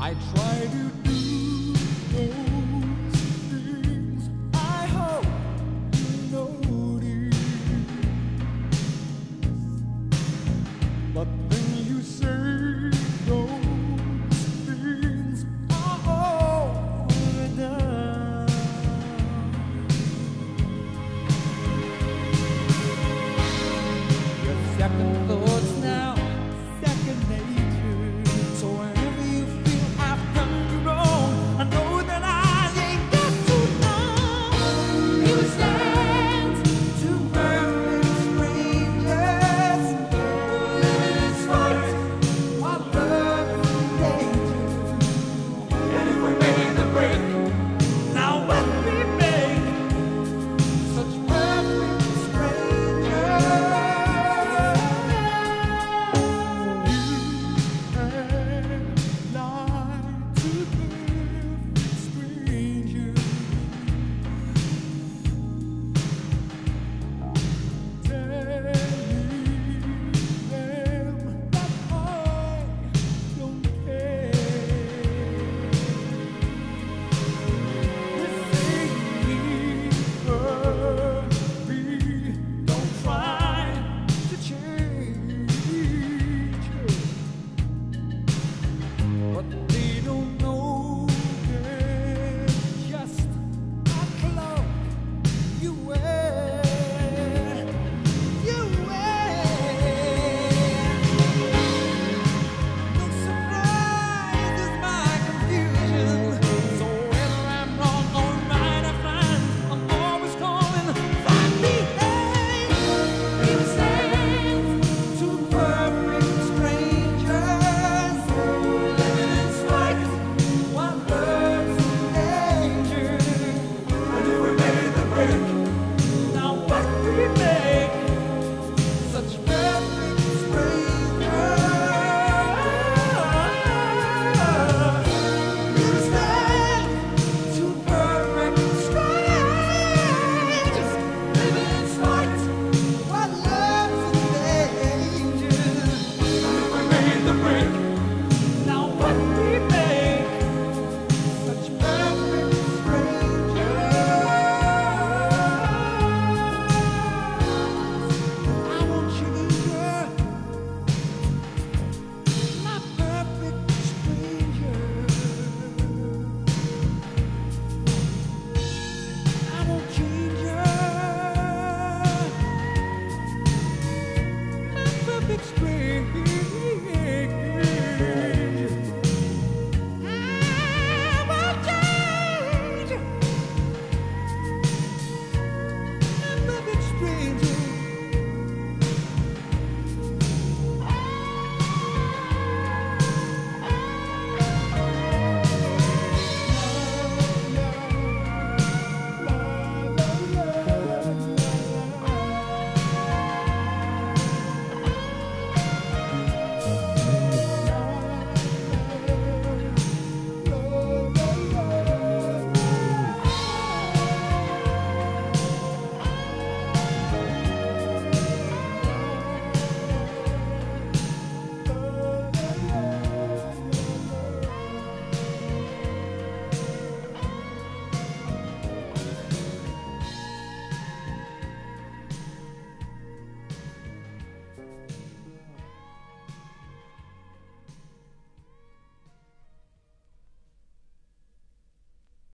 I try to do.